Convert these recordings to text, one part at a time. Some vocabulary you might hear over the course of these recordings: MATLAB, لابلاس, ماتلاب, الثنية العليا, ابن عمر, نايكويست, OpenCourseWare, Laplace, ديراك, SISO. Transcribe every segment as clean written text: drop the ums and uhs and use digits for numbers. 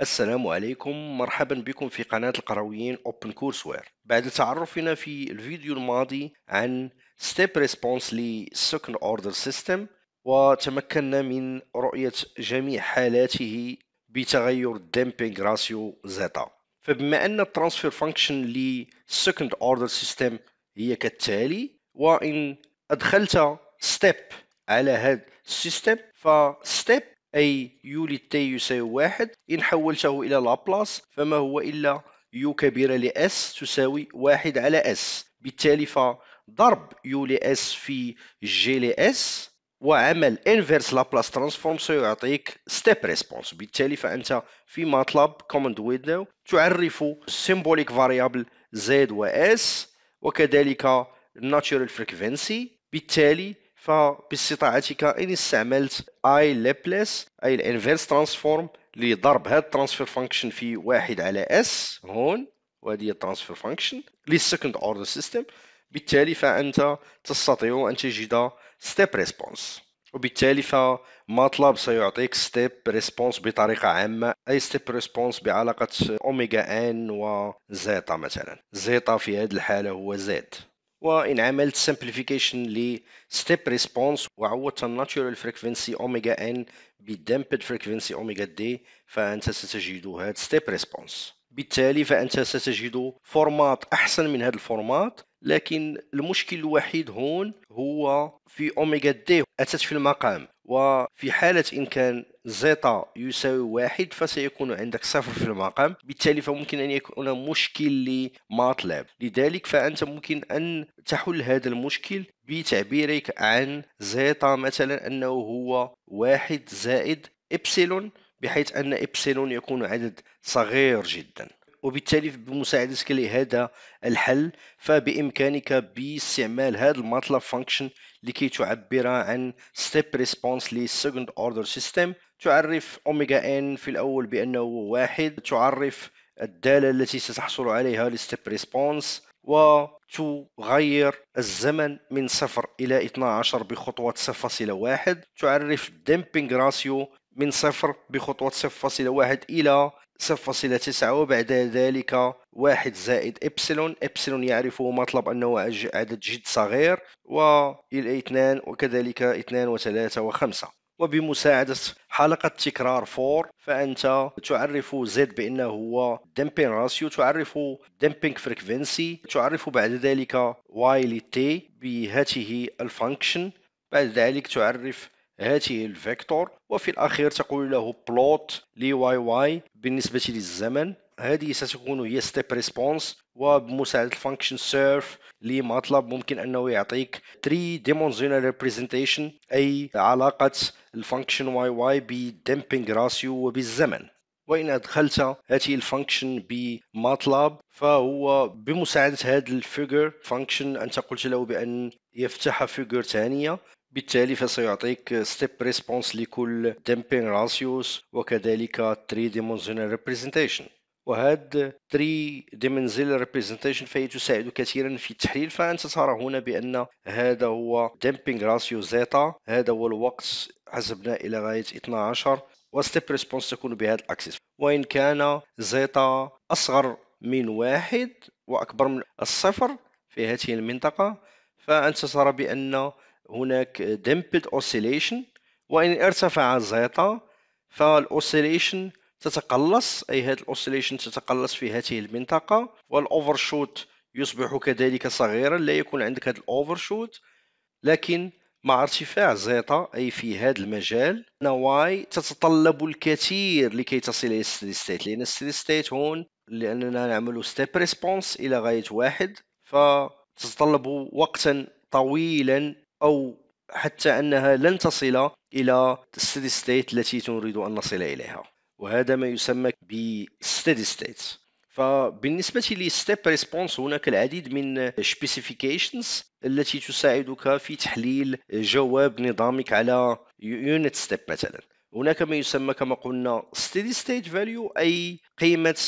السلام عليكم، مرحبا بكم في قناة القرويين OpenCourseWare. بعد تعرفنا في الفيديو الماضي عن Step Response لSecond Order System وتمكنا من رؤية جميع حالاته بتغير Damping Ratio زيتا. فبما أن Transfer Function لSecond Order System هي كالتالي، وإن أدخلت Step على هذا السيستم فStep أي يو للتي يساوي واحد، إن حولته إلى لابلاس فما هو إلا يو كبيرة لأس تساوي واحد على أس. بالتالي فضرب يو لأس في جي لأس وعمل انفيرس لابلاس ترانسفورم سيعطيك ستيب ريسبونس. بالتالي فأنت في ماتلاب كوماند ويندو تعرف سيمبوليك فاريابل زد وأس وكذلك الناتشورال فريكفنسي. بالتالي فباستطاعتك إن استعملت أي لابلاس أي الانفيرس ترانسفورم لضرب هاد الترانسفير فانكشن في واحد على اس هون، وهذه الترانسفير فانكشن للسكند اوردر سيستم. بالتالي فأنت تستطيع أن تجد ستيب ريسبونس، وبالتالي فماتلاب سيعطيك ستيب ريسبونس بطريقة عامة، أي ستيب ريسبونس بعلاقة أوميغا ان وزيتا. مثلا زيتا في هذه الحالة هو زد، وإن عملت simplification ل step response وعوضت natural frequency omega n بدمبد frequency omega d فأنت ستجد هذا step response. بالتالي فأنت ستجد فورمات أحسن من هذا الفورمات، لكن المشكل الوحيد هون هو في omega d أتت في المقام، وفي حالة إن كان زيتا يساوي واحد فسيكون عندك صفر في المقام، بالتالي فممكن أن يكون مشكل لماتلاب. لذلك فأنت ممكن أن تحل هذا المشكل بتعبيرك عن زيتا مثلا أنه هو واحد زائد إبسلون، بحيث أن إبسلون يكون عدد صغير جدا. وبالتالي بمساعدتك لهذا الحل فبإمكانك باستعمال هذا الماتلاب فانكشن لكي تعبر عن ستيب ريسبونس للسكند اوردر سيستم. تعرف اوميغا ان في الأول بأنه واحد، تعرف الدالة التي ستحصل عليها لستيب ريسبونس، وتغير الزمن من 0 إلى 12 بخطوة 0.1، تعرف دامبينغ راسيو من 0 بخطوة 0.1 إلى 0.9، وبعد ذلك واحد زائد إبسلون. إبسلون يعرفه مطلب أنه عدد جد صغير، وإلى 2 وكذلك 2 و3 و5. وبمساعدة حلقة تكرار فور فأنت تعرف زد بأنه هو دمبين راسيو، تعرف دمبينغ فريكفنسي، تعرف بعد ذلك واي لتي بهذه الفانكشن، بعد ذلك تعرف هذه الفيكتور، وفي الأخير تقول له بلوت لي واي واي بالنسبة للزمن. هذه ستكون هي ستيب ريسبونس. وبمساعدة الفانكشن سيرف لماتلاب ممكن أنه يعطيك 3-dimensional representation أي علاقة الفانكشن واي واي بدمبينغ راسيو وبالزمن. وإن أدخلت هذه الفانكشن بماتلاب فهو بمساعدة هذا الفيجر فانكشن أنت قلت له بأن يفتح فيجر ثانية، بالتالي فسيعطيك ستيب ريسبونس لكل دمبينغ راسيوس وكذلك 3-dimensional representation. وهذا 3-dimensional representation فهي تساعد كثيرا في التحليل. فأنت ترى هنا بأن هذا هو دمبينغ راسيو زيتا، هذا هو الوقت حسبنا إلى غاية 12، وستيب ريسبونس تكون بهذا الأكسس. وإن كان زيتا أصغر من 1 وأكبر من 0 في هذه المنطقة فأنت ترى بأن هناك دمبد اوسيليشن، وإن ارتفع زيتا فالاوسيليشن تتقلص، أي هذه الاوسيليشن تتقلص في هذه المنطقة، والأوفرشوت يصبح كذلك صغيرا، لا يكون عندك هذا الأوفرشوت. لكن مع ارتفاع زيتا أي في هذا المجال نواي تتطلب الكثير لكي تصل إلى الستيدي ستيت، لأن الستيدي ستيت هون لأننا نعمل ستيب ريسبونس إلى غاية 1 فتتطلب وقتا طويلا أو حتى أنها لن تصل إلى الستيدي ستيت التي نريد أن نصل إليها، وهذا ما يسمى بستيدي ستيت. فبالنسبة لستيب ريسبونس هناك العديد من specifications التي تساعدك في تحليل جواب نظامك على unit step. مثلا هناك ما يسمى كما قلنا steady state value أي قيمة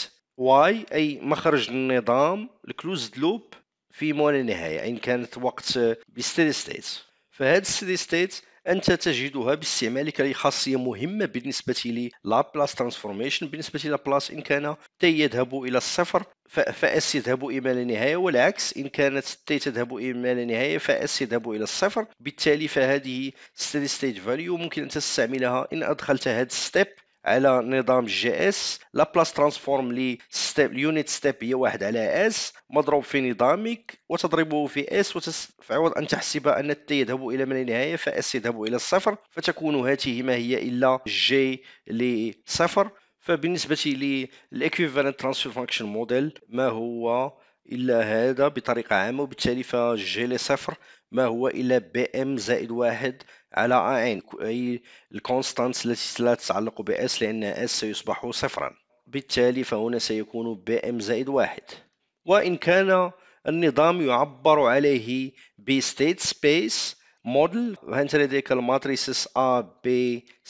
y أي مخرج النظام الكلوزد لوب في مولى النهاية إن كانت وقت بستيدي ستيت. فهذا steady state انت تجدها باستعمالك خاصيه مهمه بالنسبه لي لابلاس ترانسفورميشن. بالنسبه لابلاس ان كان ت يذهب الى الصفر فاس يذهب إما للنهاية، والعكس إن كانت ت تذهب إما للنهاية فاس يذهب إلى الصفر. بالتالي فهذه steady state value ممكن أن تستعملها إن أدخلت هذا الستيب على نظام جي اس. لابلاس ترانسفورم لي يونت ستيب هي واحد على اس مضروب في نظامك وتضربه في اس، فعوض أن تحسب أن الت يذهب إلى ما لنهاية فاس يذهب إلى الصفر، فتكون هاته ما هي إلا جي لصفر. فبالنسبة للإكويفالنت ترانسفير فانكشن موديل ما هو إلا هذا بطريقة عامة، وبالتالي فجي لصفر ما هو إلا بي ام زائد واحد على ان، أي الكونستانت التي لا تتعلق بأس لأن اس سيصبح صفرا، بالتالي فهنا سيكون بي ام زائد واحد. وإن كان النظام يعبر عليه بستيت سبيس موديل وانت لديك الماتريسس A B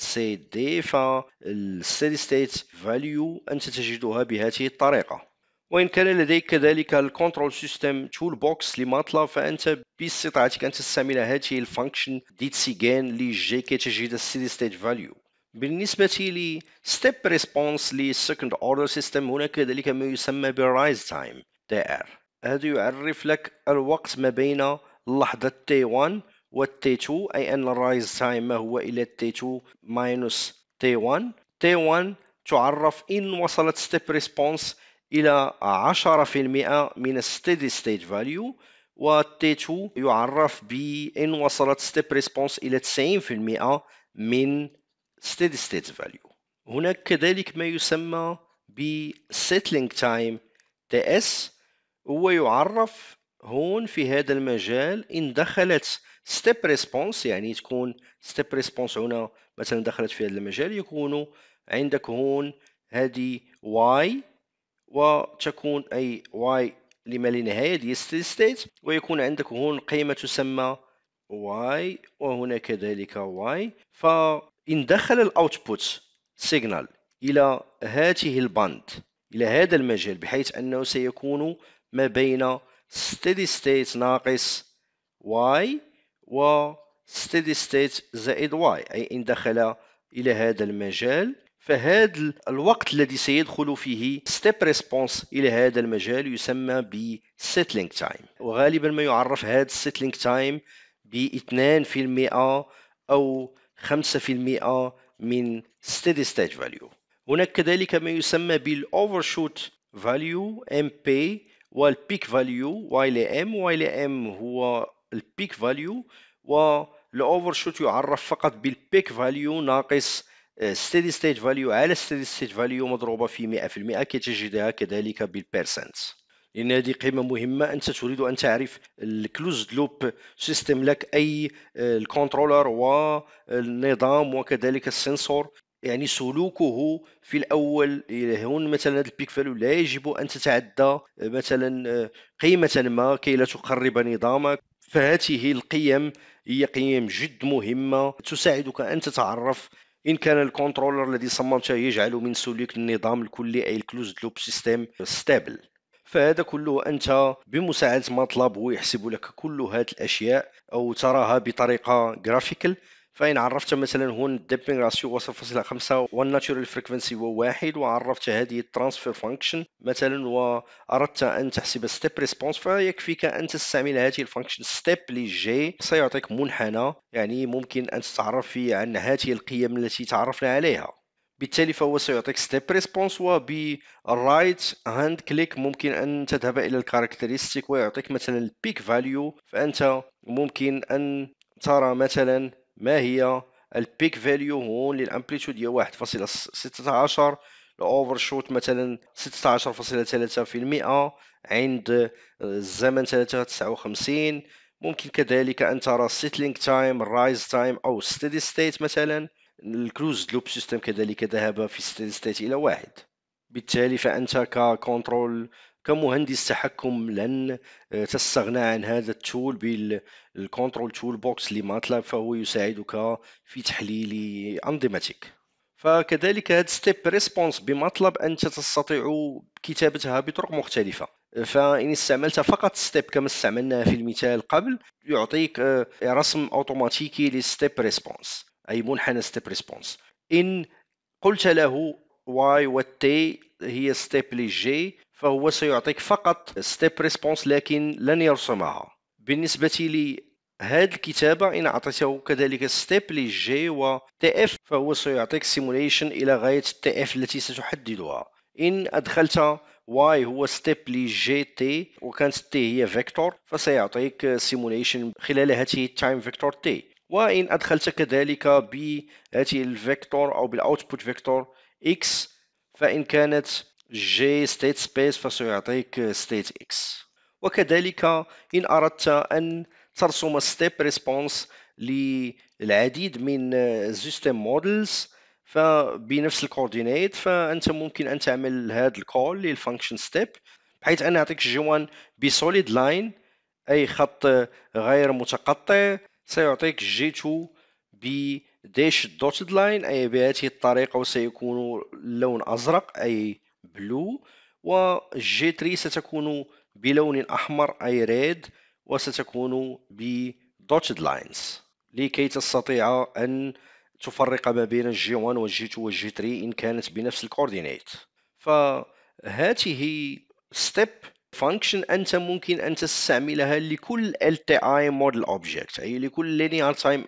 C D، فالستيدي ستيت فاليو انت تجدها بهذه الطريقه. وان كان لديك كذلك الكنترول سيستم تول بوكس لماتلاب، فانت باستطاعتك ان تستعمل هذه الفانكشن ديتسيغان لجي كي تجد الستيدي ستيت فاليو. بالنسبه لي ستيب ريسبونس للسكند اوردر سيستم، هناك كذلك ما يسمى بالرايز تايم TR، هذا يعرف لك الوقت ما بين لحظه T1 والT2، أي أن الرايز تايم ما هو إلى T2 ماينوس T1. T1 تعرف إن وصلت ستيب ريسبونس إلى 10% من الستيدي ستيت فاليو، و T2 يعرف بإن وصلت ستيب ريسبونس إلى 90% من ستيدي ستيت فاليو. هناك كذلك ما يسمى بسيتلينج تايم TS، هو يعرف هون في هذا المجال إن دخلت ستيب ريسبونس، يعني تكون ستيب ريسبونس هنا مثلا دخلت في هذا المجال، يكون عندك هون هذه واي وتكون أي واي لما لنهاية دي ستيدي ستيت، ويكون عندك هون قيمة تسمى واي وهنا كذلك واي. فإن دخل الأوتبوت سيجنال إلى هذه الباند إلى هذا المجال بحيث أنه سيكون ما بين steady state ناقص y و steady state زائد y، أي إن دخل إلى هذا المجال فهذا الوقت الذي سيدخل فيه step response إلى هذا المجال يسمى ب settling time، وغالبا ما يعرف هذا settling time ب 2% أو 5% من steady state value. هناك كذلك ما يسمى بال overshoot value MP والبيك فاليو واي لام. واي لام هو البيك فاليو، والاوفرشوت يعرف فقط بالبيك فاليو ناقص ستيدي ستيت فاليو على ستيدي ستيت فاليو مضروبه في 100% كي تجدها كذلك بالبيرسنت، لان هذه قيمه مهمه. انت تريد ان تعرف الكلوزد لوب سيستم لك، اي الكنترولر والنظام وكذلك السنسور، يعني سلوكه في الأول. هون مثلا البيك فاليو لا يجب أن تتعدى مثلا قيمة ما كي لا تقرب نظامك، فهذه القيم هي قيم جد مهمة تساعدك أن تتعرف إن كان الكنترولر الذي صممته يجعل من سلوك النظام الكلي أي الكلوزد لوب سيستم ستابل. فهذا كله أنت بمساعدة ماتلاب هو يحسب لك كل هذه الأشياء أو تراها بطريقة جرافيكال. فإن عرفت مثلا هون الدبنج راسيو هو 0.5 والناتشورال فريكونسي هو 1، وعرفت هذه الترانسفير فانكشن مثلا وأردت أن تحسب ستيب ريسبونس، فيكفيك أن تستعمل هذه الفانكشن ستيب لجي، سيعطيك منحنى يعني ممكن أن تتعرف فيه عن هذه القيم التي تعرفنا عليها. بالتالي فهو سيعطيك ستيب ريسبونس، وبالرايت هاند كليك ممكن أن تذهب إلى الكاركترستيك ويعطيك مثلا البيك فاليو، فأنت ممكن أن ترى مثلا ما هي البيك فاليو هون للامبليتود هي 1.16، الاوفرشوت مثلا 16.3%، عند الزمن 3.59. ممكن كذلك ان ترى سيتلينج تايم، رايز تايم او ستيدي ستيت مثلا. الكلوزد لوب سيستم كذلك ذهب في ستيدي ستيت الى 1. بالتالي فانت ككنترول كمهندس تحكم لن تستغنى عن هذا التول بالكنترول تول بوكس لماتلاب، فهو يساعدك في تحليل أنظمتك. فكذلك هذا ستيب ريسبونس بماتلاب أنت تستطيع كتابتها بطرق مختلفة، فإن استعملت فقط ستيب كما استعملناها في المثال قبل يعطيك رسم أوتوماتيكي للستيب ريسبونس أي منحنى ستيب ريسبونس. إن قلت له y والt هي ستيب للجي فهو سيعطيك فقط ستيب ريسبونس لكن لن يرسمها. بالنسبة لهذه الكتابة إن أعطيته كذلك ستيب للجي وtf فهو سيعطيك سيموليشن إلى غاية tf التي ستحددها. إن أدخلت y هو ستيب لجي تي وكانت تي هي فيكتور فسيعطيك سيموليشن خلال هذه التايم فيكتور تي. وإن أدخلت كذلك بهذه الفيكتور أو بالأوتبوت فيكتور x فإن كانت جي ستيت سبيس فسيعطيك ستيت x. وكذلك إن أردت أن ترسم ستيب ريسبونس للعديد من سيستم مودلز فبنفس الكوردينات فأنت ممكن أن تعمل هذا الكول للفانكشن ستيب بحيث أن أعطيك جوان بسوليد لاين أي خط غير متقطع سيعطيك جي2 بداش دوتد لاين أي بهذه الطريقة وسيكون اللون أزرق أي بلو، وجي3 ستكون بلون أحمر أي ريد وستكون بدوتد لاينز لكي تستطيع أن تفرق ما بين الجي 1 والجي 2 والجي 3 إن كانت بنفس الكوردينات. فهذه ستيب فانكشن أنت ممكن أن تستعملها لكل LTI موديل أوبجكت أي لكل linear time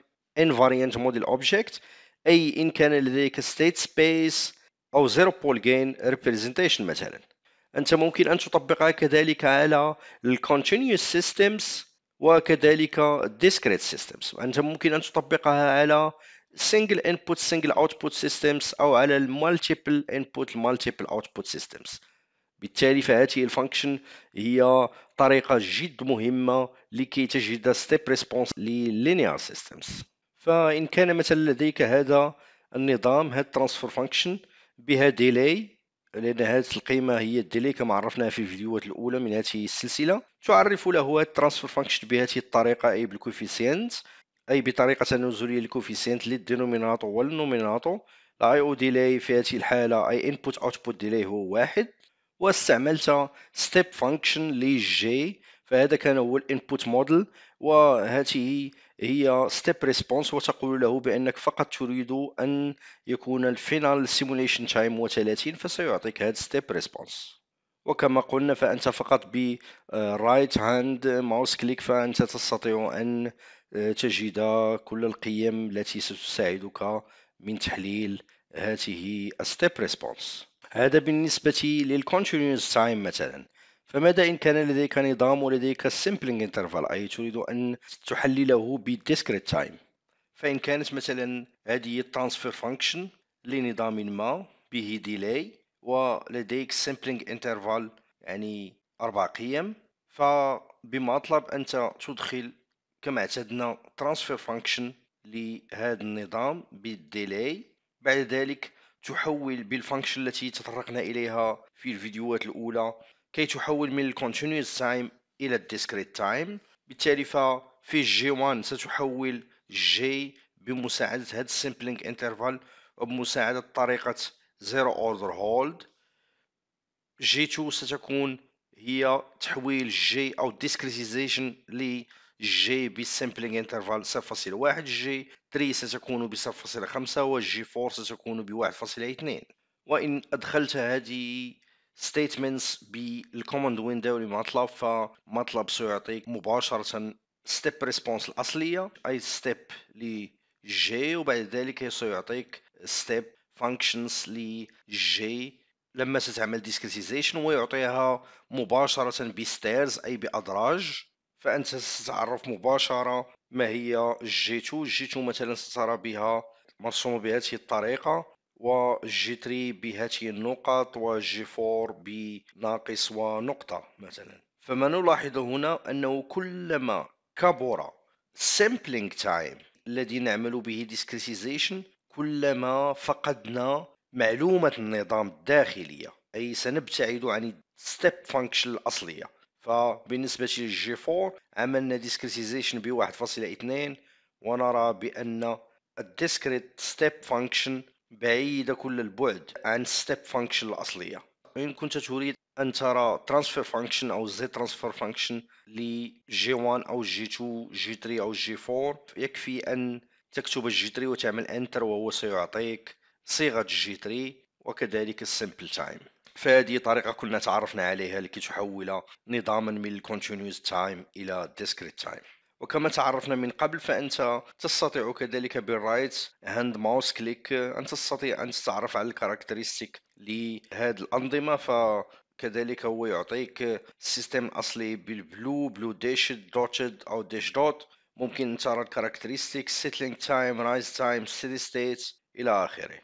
invariant موديل أوبجكت أي إن كان لديك state space أو zero polygon representation مثلا. أنت ممكن أن تطبقها كذلك على continuous systems وكذلك discrete systems. أنت ممكن أن تطبقها على single input single output systems أو على multiple input multiple output systems. بالتالي فهذه الفانكشن هي طريقة جد مهمة لكي تجد ستيب ريسبونس للينير سيستمز. فإن كان مثلا لديك هذا النظام هذا الترانسفر فانكشن بها ديلي لأن هذه القيمة هي الديلي كما عرفناها في الفيديوهات الأولى من هذه السلسلة، تعرف له هذا الترانسفر فانكشن بهذه الطريقة أي بالكوفيسيانت أي بطريقة تنازلية للكوفيسيانت للدينوميناتور والنوميناتور. الاي او ديلي في هذه الحالة أي انبوت اوتبوت ديلي هو واحد. واستعملت ستيب فانكشن لجي فهذا كان هو الانبوت موديل وهذه هي ستيب ريسبونس وتقول له بأنك فقط تريد أن يكون الفينال سيموليشن تايم هو 30 فسيعطيك هذا ستيب ريسبونس. وكما قلنا فأنت فقط ب رايت هاند ماوس كليك فأنت تستطيع أن تجد كل القيم التي ستساعدك من تحليل هذه ستيب ريسبونس. هذا بالنسبة للcontinuous time مثلا. فماذا إن كان لديك نظام ولديك sampling interval أي تريد أن تحلله بالdiscrete time. فإن كانت مثلا هذه transfer function لنظام ما به delay ولديك sampling interval يعني 4 قيم فبمطلب أنت تدخل كما اعتدنا transfer function لهذا النظام بالdelay بعد ذلك تحول بالفانكشن التي تطرقنا إليها في الفيديوهات الأولى كي تحول من الcontinuous time إلى الdiscrete time. بالتالي ففي G1 ستحول G بمساعدة هذا sampling interval وبمساعدة طريقة zero order hold. G2 ستكون هي تحويل G أو discretization ل G بالsampling interval 0.1 G 3 ستكون ب 0.5 و G4 ستكون ب 1.2. وإن أدخلت هذه statements بالcommand window لمطلب فمطلب سيعطيك مباشرة step response الأصلية أي step ل G وبعد ذلك سيعطيك step functions ل G لما ستعمل discretization ويعطيها مباشرة بستيرز أي بأدراج. فأنت ستتعرف مباشرة ما هي G2. G2 مثلا سترى بها مرسومة بهذه الطريقة و G3 بهذه النقط و G4 بناقص ونقطة مثلا. فما نلاحظ هنا أنه كلما كبر sampling time الذي نعمل به discretization كلما فقدنا معلومة النظام الداخلية أي سنبتعد عن step function الأصلية. فبالنسبة للجي 4 عملنا discretization ب 1.2 ونرى بأن الdiscrete step function بعيدة كل البعد عن step function الأصلية. إن كنت تريد ان ترى ترانسفير فانكشن او زي ترانسفير فانكشن لجي 1 او جي 2 جي 3 او جي 4. يكفي ان تكتب الجي 3 وتعمل انتر وهو سيعطيك صيغه الجي 3 وكذلك السمبل تايم. فهذه طريقه كنا تعرفنا عليها لكي تحول نظاما من الكونتينيوس تايم الى ديسكريت تايم. وكما تعرفنا من قبل فانت تستطيع كذلك بالرايت هاند ماوس كليك ان تستطيع ان تتعرف على الكاركترستيك لهذه الانظمه. فكذلك هو يعطيك السيستم الاصلي بالبلو بلو داش دوتد او داش دوت. ممكن ان ترى الكاركترستيك سيتلينج تايم رايز تايم ستيدي ستيت الى اخره.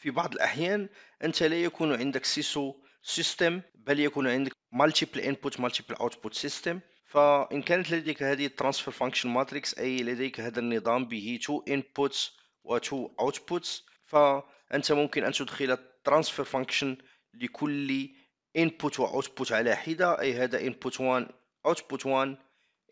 في بعض الاحيان انت لا يكون عندك سيسو سيستم بل يكون عندك مالتيبل انبوت مالتيبل اوتبوت سيستم. فإن كانت لديك هذه الترانسفير فانكشن ماتريكس أي لديك هذا النظام به 2 inputs و 2 outputs، فأنت ممكن أن تدخل الترانسفير فانكشن لكل input و output على حدة، أي هذا input 1 output 1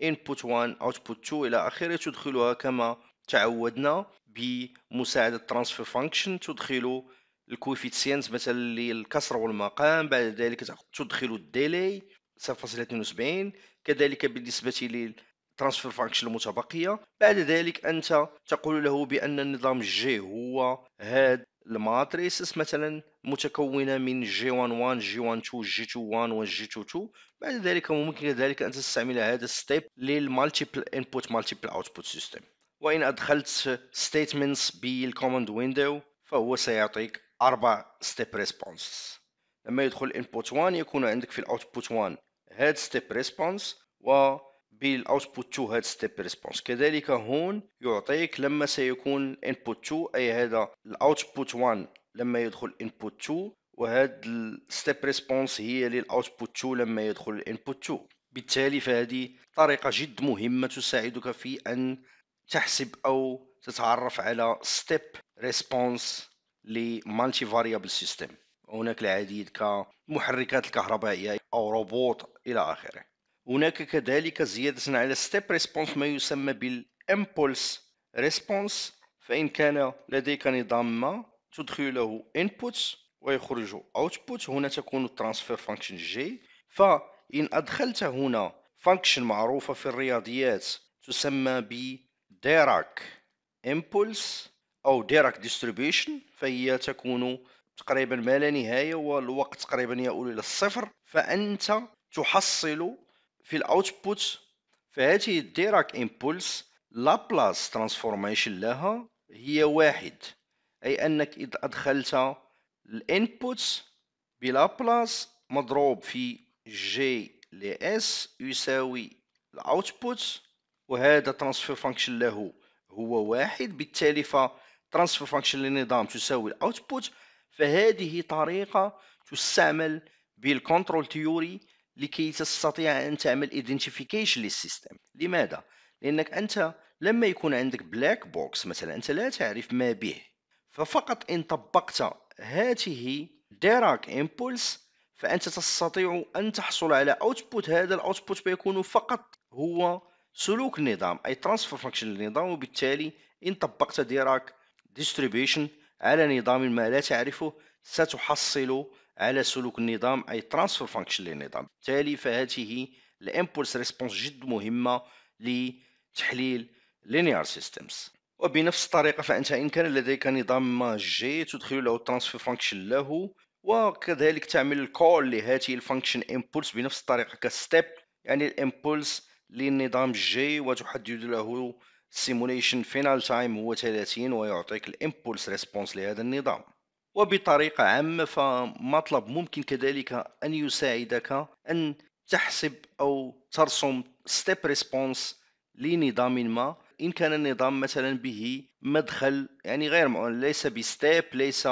input 1 output 2 إلى آخره. تدخلها كما تعودنا بمساعدة ترانسفير فانكشن، تدخل الكويفيتسينت مثلا للكسر والمقام، بعد ذلك تدخل الديلي 0.72 كذلك بالنسبة للترانسفير فانكشن المتبقية. بعد ذلك أنت تقول له بأن النظام جي هو هاد الماتريس مثلا متكونة من جي 11 جي 12 جي 21 وجي 22. بعد ذلك ممكن كذلك أن تستعمل هذا الستيب للمالتيبل انبوت مالتيبل اوتبوت سيستم. وإن أدخلت ستيتمنتس بالكوماند ويندو فهو سيعطيك 4 ستيب ريسبونس. لما يدخل input 1 يكون عندك في output 1 هاد step response وبالاوتبوت 2 هاد step response. كذلك هون يعطيك لما سيكون input 2 أي هذا output 1 لما يدخل input 2 وهاد step response هي للاوتبوت 2 لما يدخل input 2. بالتالي فهذه طريقة جد مهمة تساعدك في أن تحسب أو تتعرف على step response لمالتي variable system. هناك العديد كمحركات الكهربائية أو روبوت إلى آخره. هناك كذلك زيادة على ستيب ريسبونس ما يسمى بالإمبولس ريسبونس. فإن كان لديك نظام ما تدخل له inputs ويخرج output، هنا تكون الترانسفير فانكشن جي. فإن أدخلت هنا فانكشن معروفة في الرياضيات تسمى بديراك إمبولس أو ديراك ديستريبيوشن، فهي تكون تقريبا ما لا نهاية والوقت تقريبا يؤول إلى الصفر. فأنت تحصل في الأوتبوت في هذه الديراك إمبولس لابلاس ترانسفورميشن لها هي 1، أي أنك إذا أدخلت الإنبوت بلابلاس مضروب في جي لإس يساوي الأوتبوت، وهذا ترانسفير فانكشن له هو 1. بالتالي فترانسفير فانكشن للنظام تساوي الأوتبوت. فهذه طريقة تستعمل بالكنترول تيوري لكي تستطيع أن تعمل ايدنتيفيكيشن للسيستم. لماذا؟ لأنك أنت لما يكون عندك بلاك بوكس مثلا أنت لا تعرف ما به، ففقط إن طبقت هذه ديراك إمبولس فأنت تستطيع أن تحصل على أوتبوت. هذا الأوتبوت بيكون فقط هو سلوك النظام أي ترانسفير فانكشن للنظام. وبالتالي إن طبقت ديراك ديستريبيوشن على نظام ما لا تعرفه ستحصل على سلوك النظام أي ترانسفير فانكشن للنظام. بالتالي فهذه الامبولس ريسبونس جد مهمة لتحليل لينيار سيستمز. وبنفس الطريقة فأنت إن كان لديك نظام ما جي تدخل له الترانسفير فانكشن له، وكذلك تعمل الكول لهذه الفانكشن امبولس بنفس الطريقة كستيب، يعني الامبولس للنظام جي، وتحدد له simulation final time هو 30 ويعطيك الامبولس ريسبونس لهذا النظام. وبطريقة عامة فمطلب ممكن كذلك أن يساعدك أن تحسب أو ترسم step response لنظام ما إن كان النظام مثلا به مدخل يعني غير معلن، ليس بستيب ليس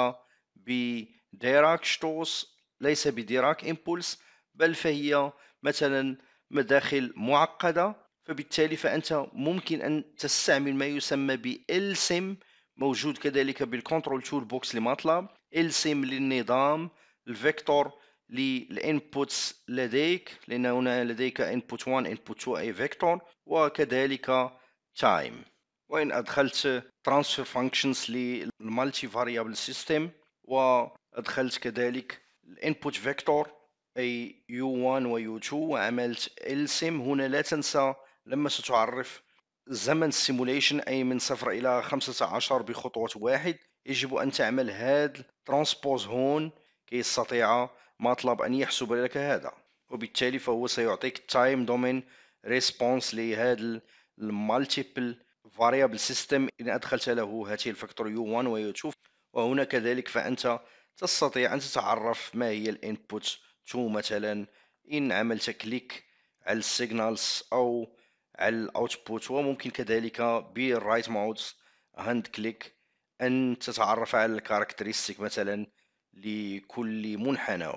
بديراك شتوس ليس بديراك امبولس، بل فهي مثلا مداخل معقدة. فبالتالي فأنت ممكن أن تستعمل ما يسمى بالسم، موجود كذلك بالكنترول تول بوكس لماتلاب، السم للنظام، الفيكتور للانبوتس لديك لأن هنا لديك input 1 input 2 أي فيكتور، وكذلك تايم. وإن أدخلت ترانسفير فانكشنز للمالتي فاريابل سيستم وأدخلت كذلك الانبوت فيكتور أي U1 و U2 وعملت السم. هنا لا تنسى لما ستعرف زمن السيموليشن أي من 0 إلى 15 بخطوة واحد يجب أن تعمل هذا ترانسبوز. هون كي يستطيع مطلب أن يحسب لك هذا، وبالتالي فهو سيعطيك تايم دومين ريسبونس لهذا المالتيبل فاريابل سيستم إن أدخلت له هذه الفاكتور U1 و U2. وهنا كذلك فأنت تستطيع أن تتعرف ما هي الانبوت 2 مثلا إن عملت كليك على السيجنالز أو على الاوتبوت، وممكن كذلك بالرايت ماوس هاند كليك أن تتعرف على الكاركترستيك مثلا لكل منحنى.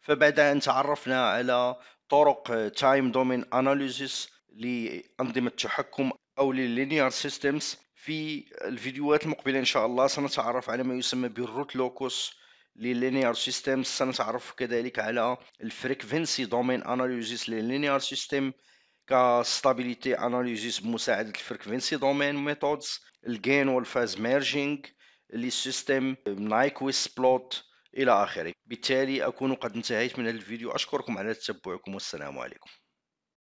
فبعد أن تعرفنا على طرق تايم دومين أناليزيس لأنظمة التحكم أو لللينيار سيستمز، في الفيديوهات المقبلة إن شاء الله سنتعرف على ما يسمى بالروت لوكوس لللينيار سيستمز، سنتعرف كذلك على الفريكفنسي دومين أناليزيس لللينيار سيستم، كستابيليتي أناليزيس بمساعدة الفريكفنسي دومين ميثودز، الجين والفاز ميرجينج للسيستم، نايكويست بلوت إلى آخره. بالتالي أكون قد انتهيت من الفيديو. أشكركم على تتبعكم والسلام عليكم.